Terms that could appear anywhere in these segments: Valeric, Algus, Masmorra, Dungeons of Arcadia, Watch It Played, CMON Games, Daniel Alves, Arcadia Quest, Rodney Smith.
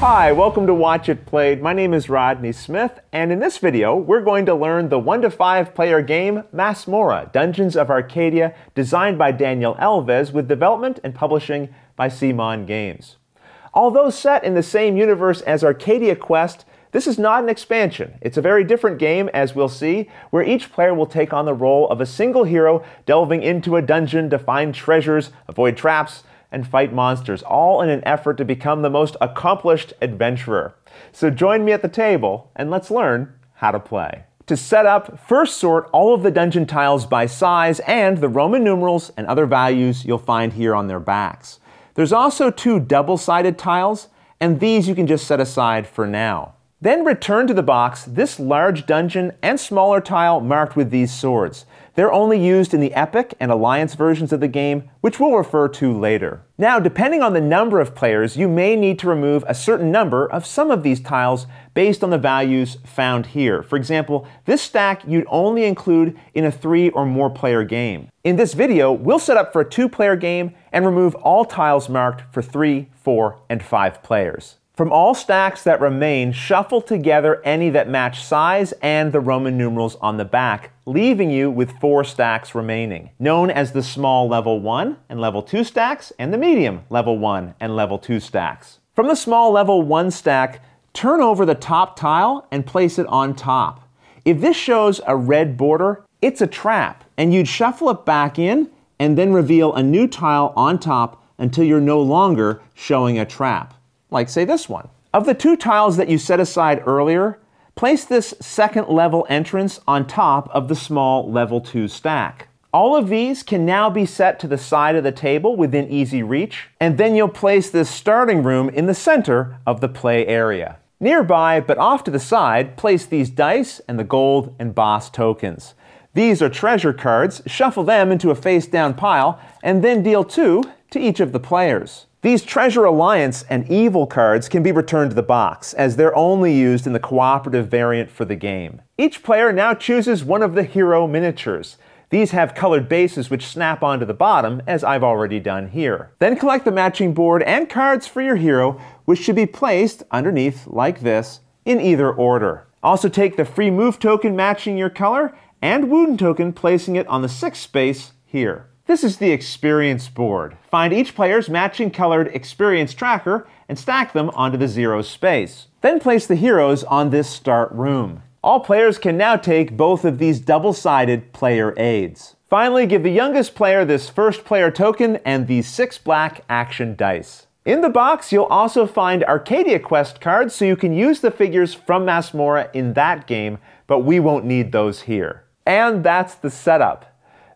Hi, welcome to Watch It Played. My name is Rodney Smith, and in this video, we're going to learn the 1-to-5 player game Masmorra, Dungeons of Arcadia, designed by Daniel Alves with development and publishing by CMON Games. Although set in the same universe as Arcadia Quest, this is not an expansion. It's a very different game, as we'll see, where each player will take on the role of a single hero delving into a dungeon to find treasures, avoid traps, and fight monsters, all in an effort to become the most accomplished adventurer. So join me at the table, and let's learn how to play. To set up, first sort all of the dungeon tiles by size and the Roman numerals and other values you'll find here on their backs. There's also two double-sided tiles, and these you can just set aside for now. Then return to the box this large dungeon and smaller tile marked with these swords. They're only used in the Epic and Alliance versions of the game, which we'll refer to later. Now, depending on the number of players, you may need to remove a certain number of some of these tiles based on the values found here. For example, this stack you'd only include in a 3 or more player game. In this video, we'll set up for a 2-player game and remove all tiles marked for 3, 4, and 5 players. From all stacks that remain, shuffle together any that match size and the Roman numerals on the back, leaving you with 4 stacks remaining, known as the small level 1 and level 2 stacks and the medium level 1 and level 2 stacks. From the small level 1 stack, turn over the top tile and place it on top. If this shows a red border, it's a trap, and you'd shuffle it back in and then reveal a new tile on top until you're no longer showing a trap. Like, say, this one. Of the 2 tiles that you set aside earlier, place this second level entrance on top of the small level 2 stack. All of these can now be set to the side of the table within easy reach, and then you'll place this starting room in the center of the play area. Nearby, but off to the side, place these dice and the gold and boss tokens. These are treasure cards. Shuffle them into a face-down pile, and then deal 2 to each of the players. These Treasure Alliance and Evil cards can be returned to the box, as they're only used in the cooperative variant for the game. Each player now chooses one of the hero miniatures. These have colored bases which snap onto the bottom, as I've already done here. Then collect the matching board and cards for your hero, which should be placed underneath, like this, in either order. Also take the free move token matching your color, and wound token, placing it on the 6th space here. This is the experience board. Find each player's matching colored experience tracker and stack them onto the 0 space. Then place the heroes on this start room. All players can now take both of these double-sided player aids. Finally, give the youngest player this first player token and these 6 black action dice. In the box, you'll also find Arcadia Quest cards, so you can use the figures from Masmorra in that game, but we won't need those here. And that's the setup.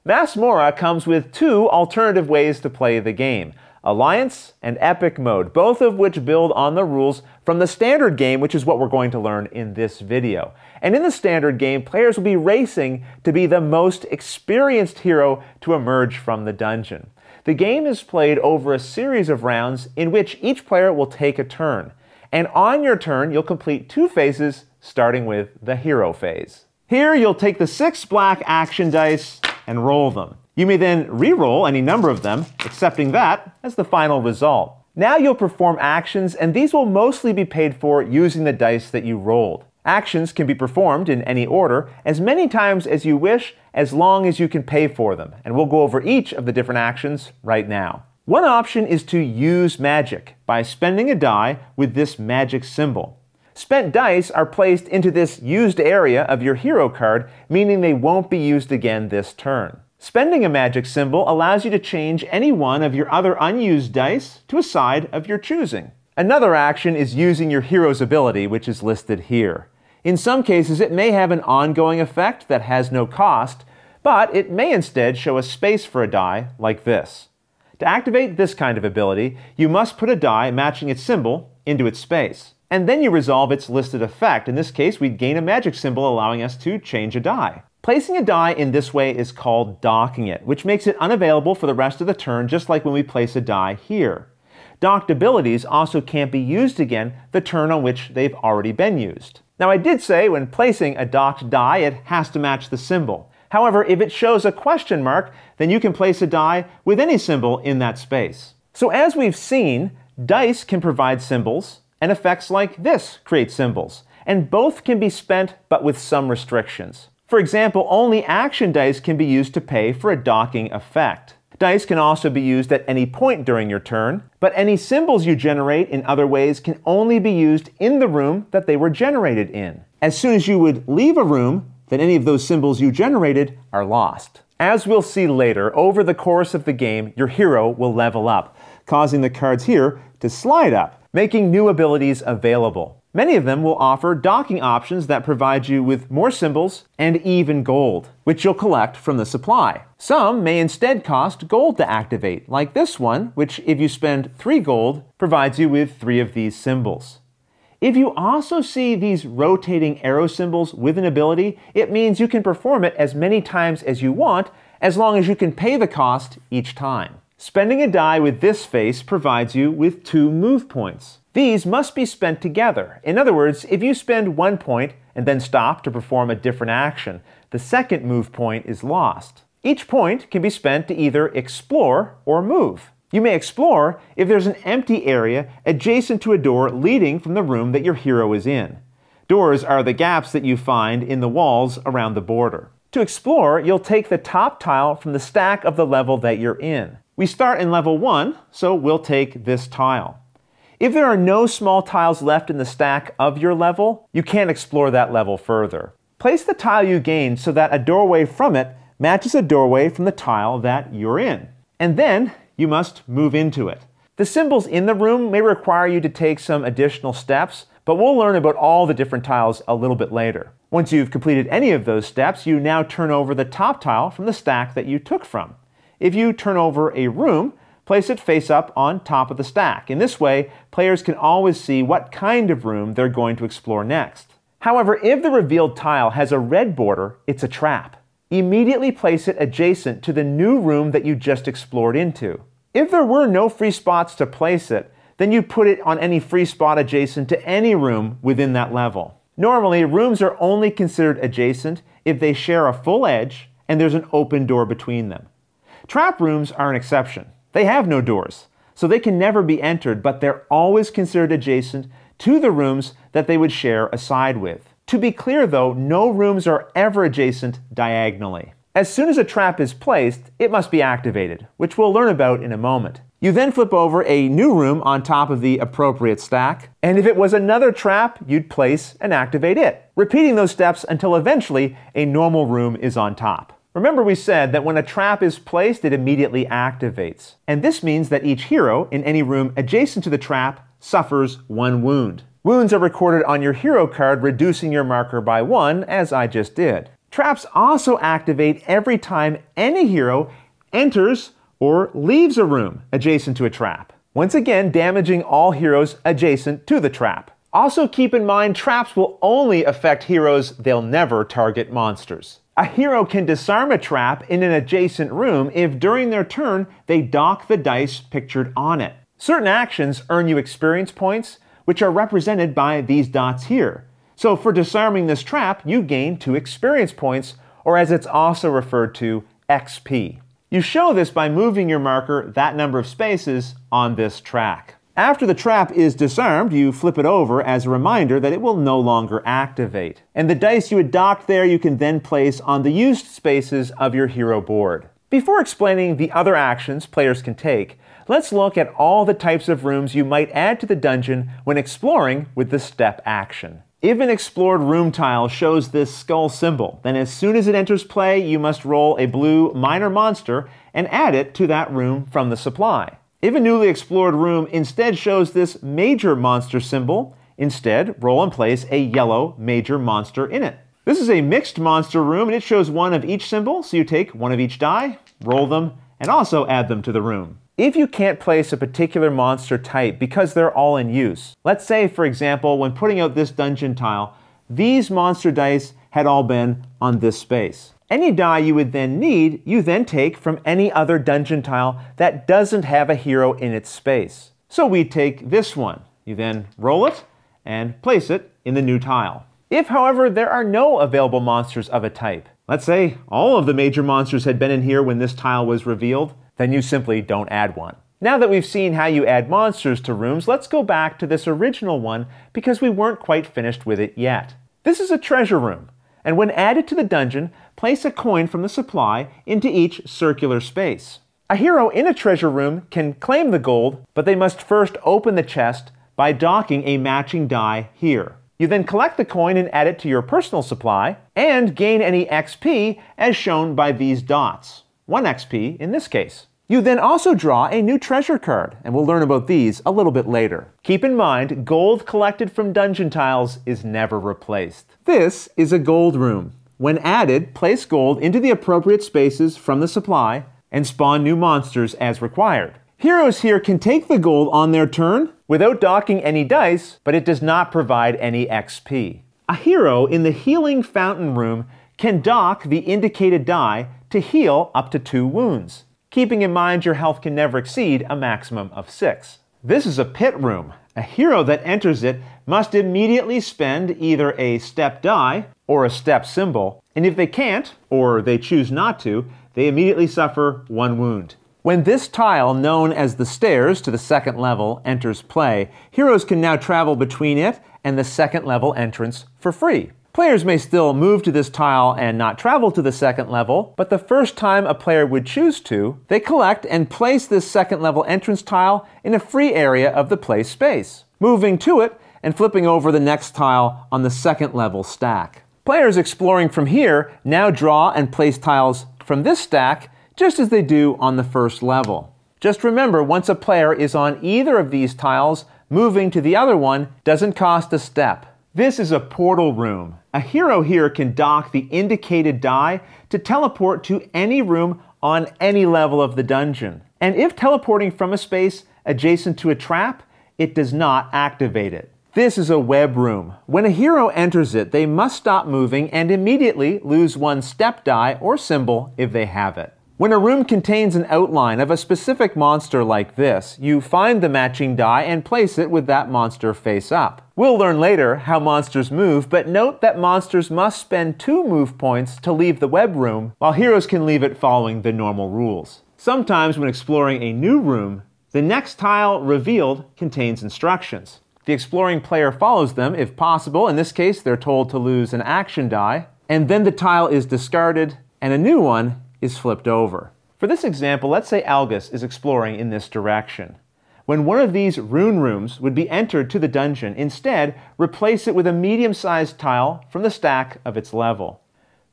Masmorra comes with 2 alternative ways to play the game, Alliance and Epic mode, both of which build on the rules from the standard game, which is what we're going to learn in this video. And in the standard game, players will be racing to be the most experienced hero to emerge from the dungeon. The game is played over a series of rounds in which each player will take a turn. And on your turn, you'll complete 2 phases, starting with the hero phase. Here, you'll take the 6 black action dice and roll them. You may then re-roll any number of them, accepting that as the final result. Now you'll perform actions, and these will mostly be paid for using the dice that you rolled. Actions can be performed in any order, as many times as you wish, as long as you can pay for them, and we'll go over each of the different actions right now. One option is to use magic by spending a die with this magic symbol. Spent dice are placed into this used area of your hero card, meaning they won't be used again this turn. Spending a magic symbol allows you to change any one of your other unused dice to a side of your choosing. Another action is using your hero's ability, which is listed here. In some cases, it may have an ongoing effect that has no cost, but it may instead show a space for a die, like this. To activate this kind of ability, you must put a die matching its symbol into its space. And then you resolve its listed effect. In this case, we'd gain a magic symbol allowing us to change a die. Placing a die in this way is called docking it, which makes it unavailable for the rest of the turn, just like when we place a die here. Docked abilities also can't be used again the turn on which they've already been used. Now, I did say when placing a docked die, it has to match the symbol. However, if it shows a question mark, then you can place a die with any symbol in that space. So as we've seen, dice can provide symbols, and effects like this create symbols, and both can be spent but with some restrictions. For example, only action dice can be used to pay for a docking effect. Dice can also be used at any point during your turn, but any symbols you generate in other ways can only be used in the room that they were generated in. As soon as you would leave a room, then any of those symbols you generated are lost. As we'll see later, over the course of the game, your hero will level up, causing the cards here to slide up, making new abilities available. Many of them will offer docking options that provide you with more symbols and even gold, which you'll collect from the supply. Some may instead cost gold to activate, like this one, which if you spend 3 gold, provides you with 3 of these symbols. If you also see these rotating arrow symbols with an ability, it means you can perform it as many times as you want, as long as you can pay the cost each time. Spending a die with this face provides you with 2 move points. These must be spent together. In other words, if you spend 1 point and then stop to perform a different action, the second move point is lost. Each point can be spent to either explore or move. You may explore if there's an empty area adjacent to a door leading from the room that your hero is in. Doors are the gaps that you find in the walls around the border. To explore, you'll take the top tile from the stack of the level that you're in. We start in level 1, so we'll take this tile. If there are no small tiles left in the stack of your level, you can't explore that level further. Place the tile you gained so that a doorway from it matches a doorway from the tile that you're in. And then, you must move into it. The symbols in the room may require you to take some additional steps, but we'll learn about all the different tiles a little bit later. Once you've completed any of those steps, you now turn over the top tile from the stack that you took from. If you turn over a room, place it face up on top of the stack. In this way, players can always see what kind of room they're going to explore next. However, if the revealed tile has a red border, it's a trap. Immediately place it adjacent to the new room that you just explored into. If there were no free spots to place it, then you put it on any free spot adjacent to any room within that level. Normally, rooms are only considered adjacent if they share a full edge and there's an open door between them. Trap rooms are an exception. They have no doors, so they can never be entered, but they're always considered adjacent to the rooms that they would share a side with. To be clear though, no rooms are ever adjacent diagonally. As soon as a trap is placed, it must be activated, which we'll learn about in a moment. You then flip over a new room on top of the appropriate stack, and if it was another trap, you'd place and activate it, repeating those steps until eventually a normal room is on top. Remember we said that when a trap is placed, it immediately activates, and this means that each hero in any room adjacent to the trap suffers 1 wound. Wounds are recorded on your hero card, reducing your marker by 1, as I just did. Traps also activate every time any hero enters or leaves a room adjacent to a trap, once again damaging all heroes adjacent to the trap. Also keep in mind, traps will only affect heroes, they'll never target monsters. A hero can disarm a trap in an adjacent room if during their turn they dock the dice pictured on it. Certain actions earn you experience points, which are represented by these dots here. So for disarming this trap, you gain 2 experience points, or as it's also referred to, XP. You show this by moving your marker that number of spaces on this track. After the trap is disarmed, you flip it over as a reminder that it will no longer activate. And the dice you had docked there, you can then place on the used spaces of your hero board. Before explaining the other actions players can take, let's look at all the types of rooms you might add to the dungeon when exploring with the step action. If an explored room tile shows this skull symbol, then as soon as it enters play, you must roll a blue minor monster and add it to that room from the supply. If a newly explored room instead shows this major monster symbol, instead roll and place a yellow major monster in it. This is a mixed monster room and it shows 1 of each symbol, so you take 1 of each die, roll them, and also add them to the room. If you can't place a particular monster type because they're all in use, let's say for example when putting out this dungeon tile, these monster dice had all been on this space. Any die you would then need, you then take from any other dungeon tile that doesn't have a hero in its space. So we take this one, you then roll it and place it in the new tile. If however there are no available monsters of a type, let's say all of the major monsters had been in here when this tile was revealed, then you simply don't add one. Now that we've seen how you add monsters to rooms, let's go back to this original one because we weren't quite finished with it yet. This is a treasure room, and when added to the dungeon, place a coin from the supply into each circular space. A hero in a treasure room can claim the gold, but they must first open the chest by docking a matching die here. You then collect the coin and add it to your personal supply, and gain any XP as shown by these dots. 1 XP in this case. You then also draw a new treasure card, and we'll learn about these a little bit later. Keep in mind, gold collected from dungeon tiles is never replaced. This is a gold room. When added, place gold into the appropriate spaces from the supply and spawn new monsters as required. Heroes here can take the gold on their turn without docking any dice, but it does not provide any XP. A hero in the healing fountain room can dock the indicated die to heal up to 2 wounds. Keeping in mind your health can never exceed a maximum of 6. This is a pit room. A hero that enters it must immediately spend either a step die or a step symbol, and if they can't, or they choose not to, they immediately suffer 1 wound. When this tile, known as the stairs to the 2nd level, enters play, heroes can now travel between it and the 2nd level entrance for free. Players may still move to this tile and not travel to the 2nd level, but the first time a player would choose to, they collect and place this 2nd level entrance tile in a free area of the play space, moving to it and flipping over the next tile on the 2nd level stack. Players exploring from here now draw and place tiles from this stack just as they do on the 1st level. Just remember, once a player is on either of these tiles, moving to the other one doesn't cost a step. This is a portal room. A hero here can dock the indicated die to teleport to any room on any level of the dungeon. And if teleporting from a space adjacent to a trap, it does not activate it. This is a web room. When a hero enters it, they must stop moving and immediately lose 1 step die or symbol if they have it. When a room contains an outline of a specific monster like this, you find the matching die and place it with that monster face up. We'll learn later how monsters move, but note that monsters must spend 2 move points to leave the web room, while heroes can leave it following the normal rules. Sometimes when exploring a new room, the next tile revealed contains instructions. The exploring player follows them if possible. In this case, they're told to lose an action die, and then the tile is discarded and a new one is flipped over. For this example, let's say Algus is exploring in this direction. When one of these rune rooms would be entered to the dungeon, instead replace it with a medium-sized tile from the stack of its level.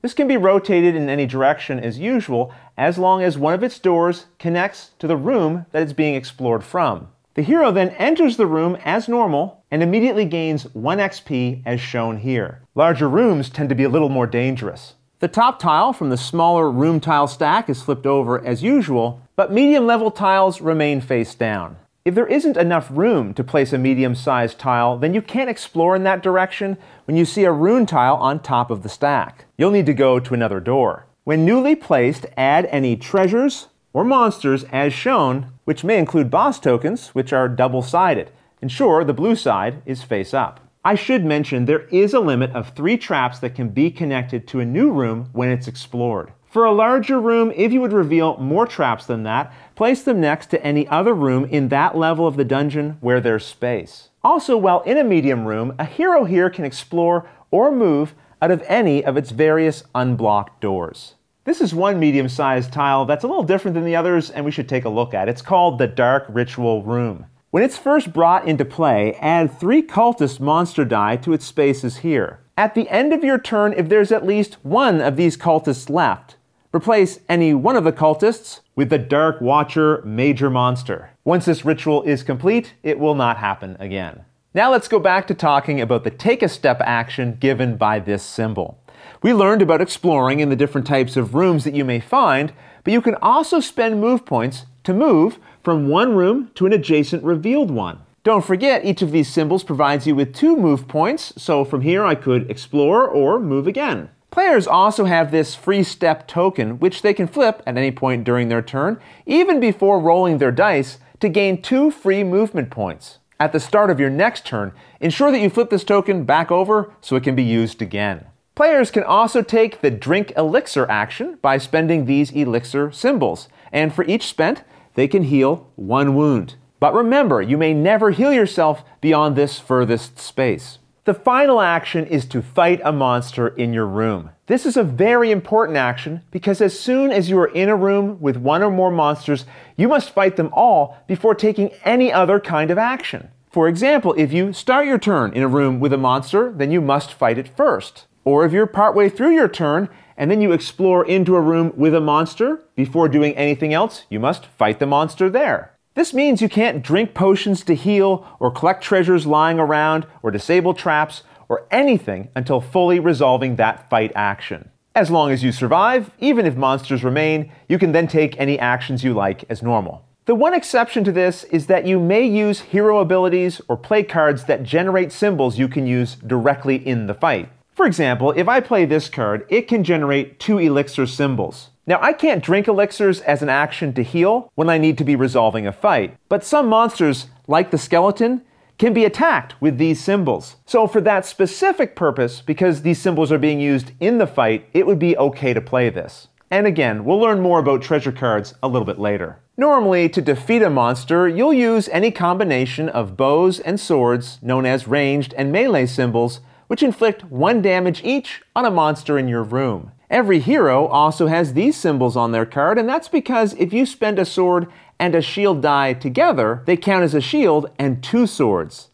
This can be rotated in any direction as usual, as long as one of its doors connects to the room that it's being explored from. The hero then enters the room as normal and immediately gains 1 XP as shown here. Larger rooms tend to be a little more dangerous. The top tile from the smaller room tile stack is flipped over as usual, but medium level tiles remain face down. If there isn't enough room to place a medium-sized tile, then you can't explore in that direction when you see a rune tile on top of the stack. You'll need to go to another door. When newly placed, add any treasures or monsters as shown, which may include boss tokens, which are double-sided. Ensure the blue side is face up. I should mention there is a limit of 3 traps that can be connected to a new room when it's explored. For a larger room, if you would reveal more traps than that, place them next to any other room in that level of the dungeon where there's space. Also, while in a medium room, a hero here can explore or move out of any of its various unblocked doors. This is one medium-sized tile that's a little different than the others, and we should take a look at it. It's called the Dark Ritual Room. When it's first brought into play, add 3 cultist monster die to its spaces here. At the end of your turn, if there's at least 1 of these cultists left, replace any one of the cultists with the Dark Watcher Major Monster. Once this ritual is complete, it will not happen again. Now let's go back to talking about the take a step action given by this symbol. We learned about exploring in the different types of rooms that you may find, but you can also spend move points to move from one room to an adjacent revealed one. Don't forget, each of these symbols provides you with 2 move points, so from here I could explore or move again. Players also have this free step token, which they can flip at any point during their turn, even before rolling their dice, to gain 2 free movement points. At the start of your next turn, ensure that you flip this token back over so it can be used again. Players can also take the Drink Elixir action by spending these elixir symbols, and for each spent, they can heal one wound. But remember, you may never heal yourself beyond this furthest space. The final action is to fight a monster in your room. This is a very important action because as soon as you are in a room with one or more monsters, you must fight them all before taking any other kind of action. For example, if you start your turn in a room with a monster, then you must fight it first. Or if you're partway through your turn and then you explore into a room with a monster, before doing anything else, you must fight the monster there. This means you can't drink potions to heal, or collect treasures lying around, or disable traps, or anything until fully resolving that fight action. As long as you survive, even if monsters remain, you can then take any actions you like as normal. The one exception to this is that you may use hero abilities or play cards that generate symbols you can use directly in the fight. For example, if I play this card, it can generate 2 elixir symbols. Now, I can't drink elixirs as an action to heal when I need to be resolving a fight, but some monsters, like the skeleton, can be attacked with these symbols. So for that specific purpose, because these symbols are being used in the fight, it would be okay to play this. And again, we'll learn more about treasure cards a little bit later. Normally, to defeat a monster, you'll use any combination of bows and swords, known as ranged and melee symbols, which inflict 1 damage each on a monster in your room. Every hero also has these symbols on their card, and that's because if you spend a sword and a shield die together, they count as a shield and 2 swords.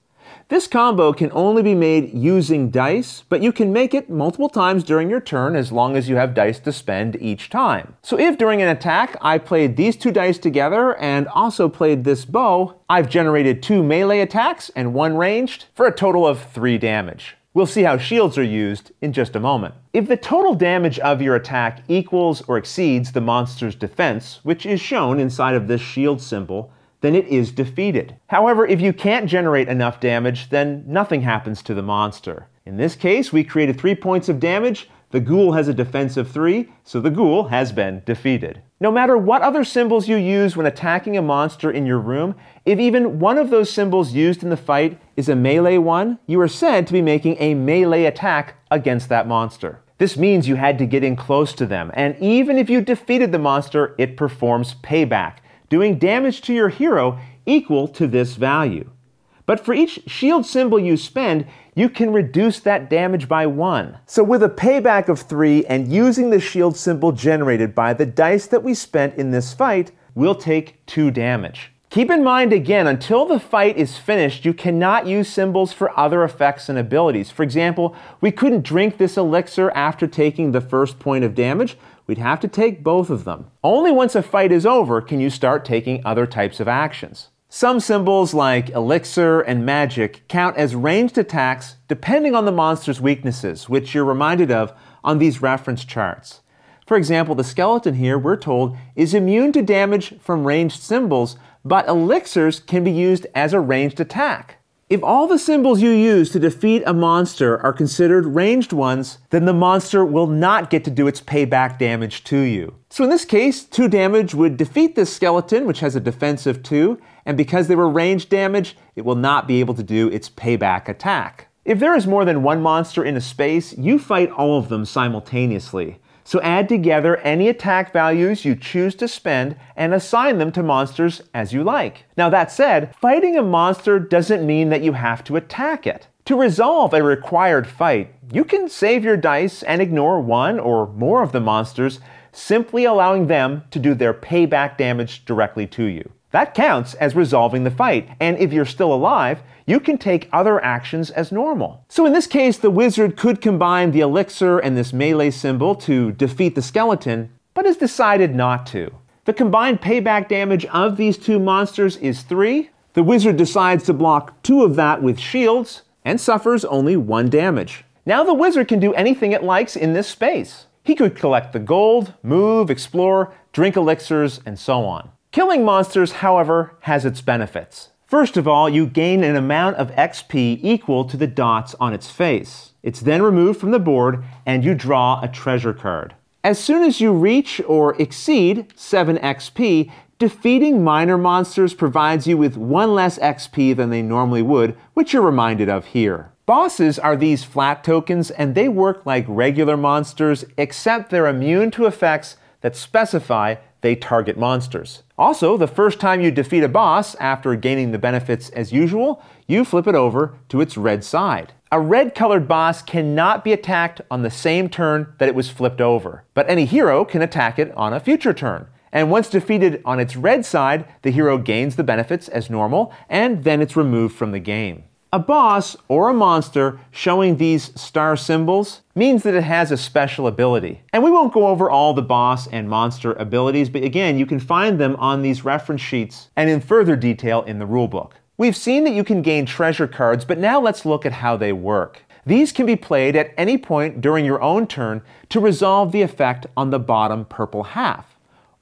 This combo can only be made using dice, but you can make it multiple times during your turn as long as you have dice to spend each time. So if during an attack I played these 2 dice together and also played this bow, I've generated 2 melee attacks and 1 ranged for a total of 3 damage. We'll see how shields are used in just a moment. If the total damage of your attack equals or exceeds the monster's defense, which is shown inside of this shield symbol, then it is defeated. However, if you can't generate enough damage, then nothing happens to the monster. In this case, we created 3 points of damage. The ghoul has a defense of 3, so the ghoul has been defeated. No matter what other symbols you use when attacking a monster in your room, if even one of those symbols used in the fight is a melee one, you are said to be making a melee attack against that monster. This means you had to get in close to them, and even if you defeated the monster, it performs payback, doing damage to your hero equal to this value. But for each shield symbol you spend, you can reduce that damage by 1. So with a payback of 3 and using the shield symbol generated by the dice that we spent in this fight, we'll take 2 damage. Keep in mind again, until the fight is finished, you cannot use symbols for other effects and abilities. For example, we couldn't drink this elixir after taking the first point of damage. We'd have to take both of them. Only once a fight is over can you start taking other types of actions. Some symbols like elixir and magic count as ranged attacks depending on the monster's weaknesses, which you're reminded of on these reference charts. For example, the skeleton here, we're told, is immune to damage from ranged symbols, but elixirs can be used as a ranged attack. If all the symbols you use to defeat a monster are considered ranged ones, then the monster will not get to do its payback damage to you. So in this case, 2 damage would defeat this skeleton, which has a defense of 2, and because they were ranged damage, it will not be able to do its payback attack. If there is more than one monster in a space, you fight all of them simultaneously. So add together any attack values you choose to spend and assign them to monsters as you like. Now that said, fighting a monster doesn't mean that you have to attack it. To resolve a required fight, you can save your dice and ignore one or more of the monsters, simply allowing them to do their payback damage directly to you. That counts as resolving the fight, and if you're still alive, you can take other actions as normal. So in this case, the wizard could combine the elixir and this melee symbol to defeat the skeleton, but has decided not to. The combined payback damage of these 2 monsters is 3. The wizard decides to block 2 of that with shields, and suffers only 1 damage. Now the wizard can do anything it likes in this space. He could collect the gold, move, explore, drink elixirs, and so on. Killing monsters, however, has its benefits. First of all, you gain an amount of XP equal to the dots on its face. It's then removed from the board and you draw a treasure card. As soon as you reach or exceed 7 XP, defeating minor monsters provides you with 1 less XP than they normally would, which you're reminded of here. Bosses are these flat tokens and they work like regular monsters, except they're immune to effects that specify they target monsters. Also, the first time you defeat a boss, after gaining the benefits as usual, you flip it over to its red side. A red-colored boss cannot be attacked on the same turn that it was flipped over, but any hero can attack it on a future turn. And once defeated on its red side, the hero gains the benefits as normal, and then it's removed from the game. A boss or a monster showing these star symbols means that it has a special ability. And we won't go over all the boss and monster abilities, but again, you can find them on these reference sheets and in further detail in the rulebook. We've seen that you can gain treasure cards, but now let's look at how they work. These can be played at any point during your own turn to resolve the effect on the bottom purple half.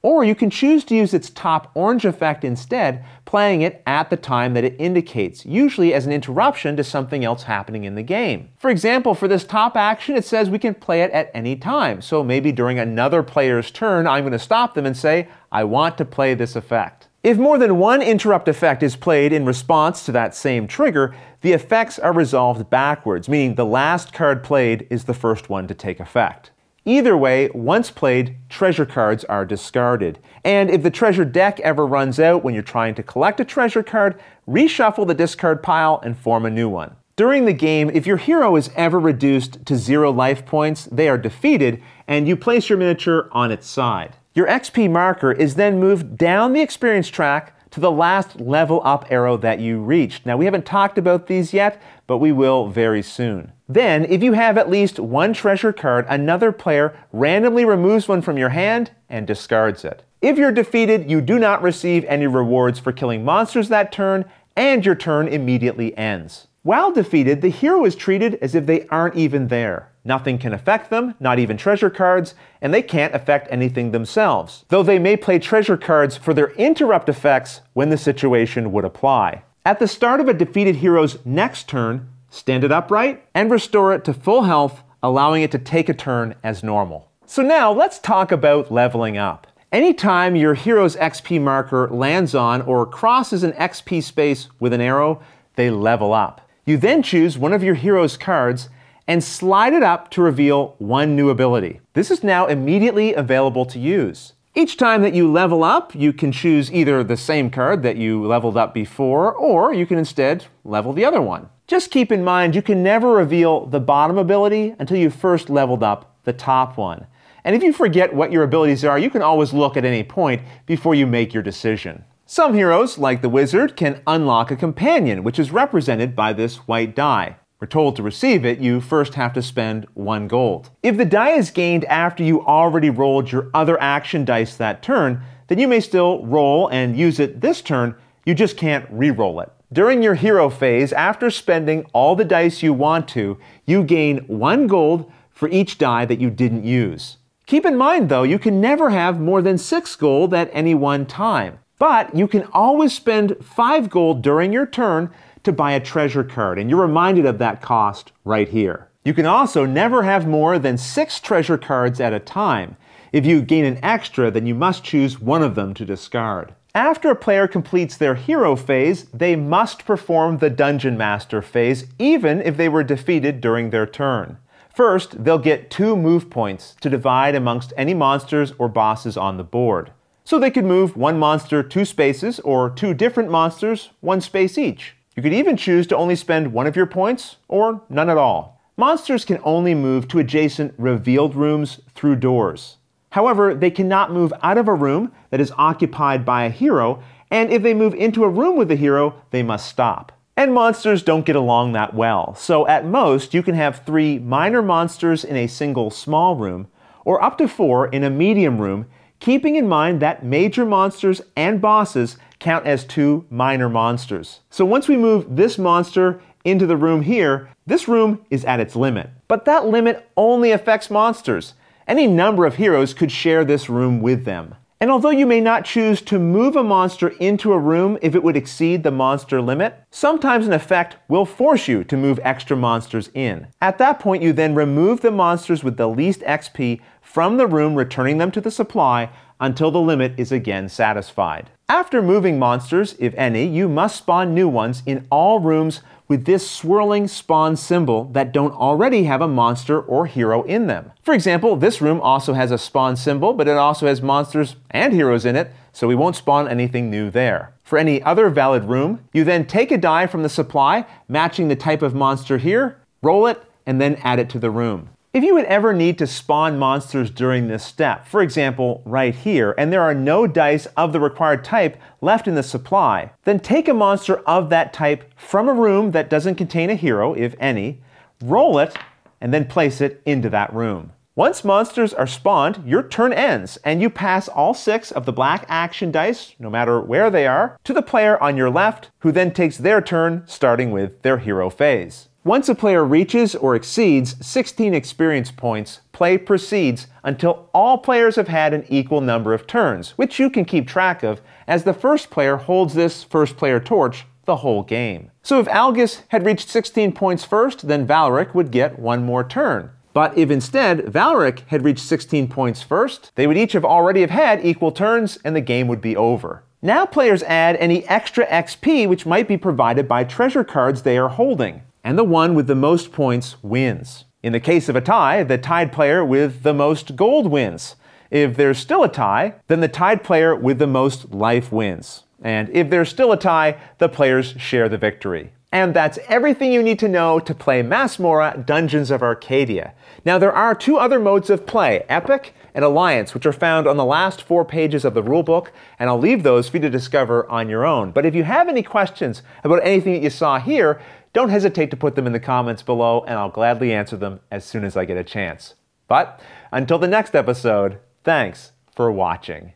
Or you can choose to use its top orange effect instead, playing it at the time that it indicates, usually as an interruption to something else happening in the game. For example, for this top action, it says we can play it at any time. So maybe during another player's turn, I'm going to stop them and say, I want to play this effect. If more than one interrupt effect is played in response to that same trigger, the effects are resolved backwards, meaning the last card played is the first one to take effect. Either way, once played, treasure cards are discarded. And if the treasure deck ever runs out when you're trying to collect a treasure card, reshuffle the discard pile and form a new one. During the game, if your hero is ever reduced to 0 life points, they are defeated, and you place your miniature on its side. Your XP marker is then moved down the experience track to the last level up arrow that you reached. Now, we haven't talked about these yet, but we will very soon. Then, if you have at least one treasure card, another player randomly removes one from your hand and discards it. If you're defeated, you do not receive any rewards for killing monsters that turn, and your turn immediately ends. While defeated, the hero is treated as if they aren't even there. Nothing can affect them, not even treasure cards, and they can't affect anything themselves, though they may play treasure cards for their interrupt effects when the situation would apply. At the start of a defeated hero's next turn, stand it upright and restore it to full health, allowing it to take a turn as normal. So now let's talk about leveling up. Anytime your hero's XP marker lands on or crosses an XP space with an arrow, they level up. You then choose one of your hero's cards and slide it up to reveal one new ability. This is now immediately available to use. Each time that you level up, you can choose either the same card that you leveled up before, or you can instead level the other one. Just keep in mind, you can never reveal the bottom ability until you first leveled up the top one. And if you forget what your abilities are, you can always look at any point before you make your decision. Some heroes, like the wizard, can unlock a companion, which is represented by this white die. We're told to receive it, you first have to spend 1 gold. If the die is gained after you already rolled your other action dice that turn, then you may still roll and use it this turn, you just can't re-roll it. During your hero phase, after spending all the dice you want to, you gain 1 gold for each die that you didn't use. Keep in mind though, you can never have more than 6 gold at any one time, but you can always spend 5 gold during your turn to buy a treasure card, and you're reminded of that cost right here. You can also never have more than 6 treasure cards at a time. If you gain an extra, then you must choose one of them to discard. After a player completes their hero phase, they must perform the Dungeon Master phase, even if they were defeated during their turn. First, they'll get 2 move points to divide amongst any monsters or bosses on the board. So they could move 1 monster 2 spaces, or 2 different monsters 1 space each. You could even choose to only spend 1 of your points, or none at all. Monsters can only move to adjacent revealed rooms through doors. However, they cannot move out of a room that is occupied by a hero, and if they move into a room with a hero, they must stop. And monsters don't get along that well, so at most you can have 3 minor monsters in a single small room, or up to 4 in a medium room, keeping in mind that major monsters and bosses count as 2 minor monsters. So once we move this monster into the room here, this room is at its limit. But that limit only affects monsters. Any number of heroes could share this room with them. And although you may not choose to move a monster into a room if it would exceed the monster limit, sometimes an effect will force you to move extra monsters in. At that point, you then remove the monsters with the least XP from the room, returning them to the supply until the limit is again satisfied. After moving monsters, if any, you must spawn new ones in all rooms with this swirling spawn symbol that don't already have a monster or hero in them. For example, this room also has a spawn symbol, but it also has monsters and heroes in it, so we won't spawn anything new there. For any other valid room, you then take a die from the supply, matching the type of monster here, roll it, and then add it to the room. If you would ever need to spawn monsters during this step, for example, right here, and there are no dice of the required type left in the supply, then take a monster of that type from a room that doesn't contain a hero, if any, roll it, and then place it into that room. Once monsters are spawned, your turn ends, and you pass all 6 of the black action dice, no matter where they are, to the player on your left, who then takes their turn, starting with their hero phase. Once a player reaches or exceeds 16 experience points, play proceeds until all players have had an equal number of turns, which you can keep track of as the first player holds this first player torch the whole game. So if Algus had reached 16 points first, then Valeric would get one more turn. But if instead Valeric had reached 16 points first, they would each have already had equal turns and the game would be over. Now players add any extra XP which might be provided by treasure cards they are holding, and the one with the most points wins. In the case of a tie, the tied player with the most gold wins. If there's still a tie, then the tied player with the most life wins. And if there's still a tie, the players share the victory. And that's everything you need to know to play Masmorra Dungeons of Arcadia. Now there are 2 other modes of play, Epic and Alliance, which are found on the last 4 pages of the rulebook, and I'll leave those for you to discover on your own. But if you have any questions about anything that you saw here, don't hesitate to put them in the comments below, and I'll gladly answer them as soon as I get a chance. But until the next episode, thanks for watching.